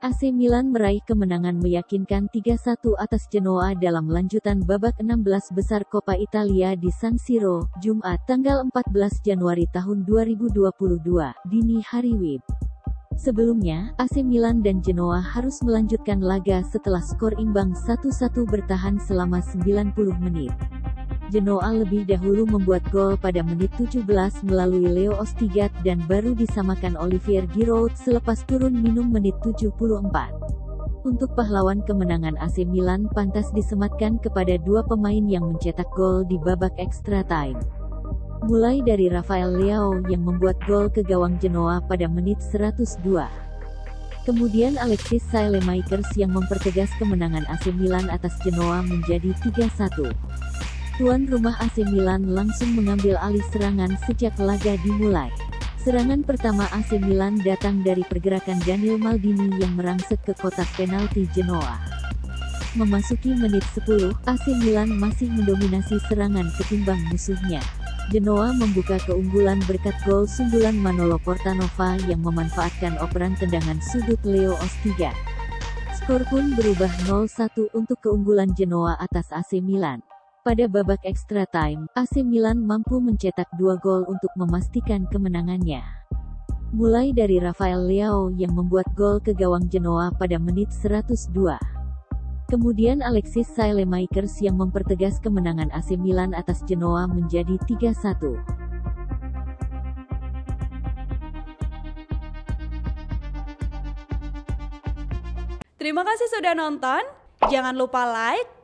AC Milan meraih kemenangan meyakinkan 3-1 atas Genoa dalam lanjutan babak 16 besar Coppa Italia di San Siro, Jumat tanggal 14 Januari tahun 2022, dini hari WIB. Sebelumnya, AC Milan dan Genoa harus melanjutkan laga setelah skor imbang 1-1 bertahan selama 90 menit. Genoa lebih dahulu membuat gol pada menit 17 melalui Leo Østigård dan baru disamakan Olivier Giroud selepas turun minum menit 74. Untuk pahlawan kemenangan AC Milan pantas disematkan kepada dua pemain yang mencetak gol di babak extra time. Mulai dari Rafael Leao yang membuat gol ke gawang Genoa pada menit 102. Kemudian Alexis Saelemaekers yang mempertegas kemenangan AC Milan atas Genoa menjadi 3-1. Tuan rumah AC Milan langsung mengambil alih serangan sejak laga dimulai. Serangan pertama AC Milan datang dari pergerakan Daniel Maldini yang merangsek ke kotak penalti Genoa. Memasuki menit 10, AC Milan masih mendominasi serangan ketimbang musuhnya. Genoa membuka keunggulan berkat gol sundulan Manolo Portanova yang memanfaatkan operan tendangan sudut Leo Østigård. Skor pun berubah 0-1 untuk keunggulan Genoa atas AC Milan. Pada babak extra time, AC Milan mampu mencetak dua gol untuk memastikan kemenangannya. Mulai dari Rafael Leao yang membuat gol ke gawang Genoa pada menit 102. Kemudian Alexis Saelemaekers yang mempertegas kemenangan AC Milan atas Genoa menjadi 3-1. Terima kasih sudah nonton. Jangan lupa like,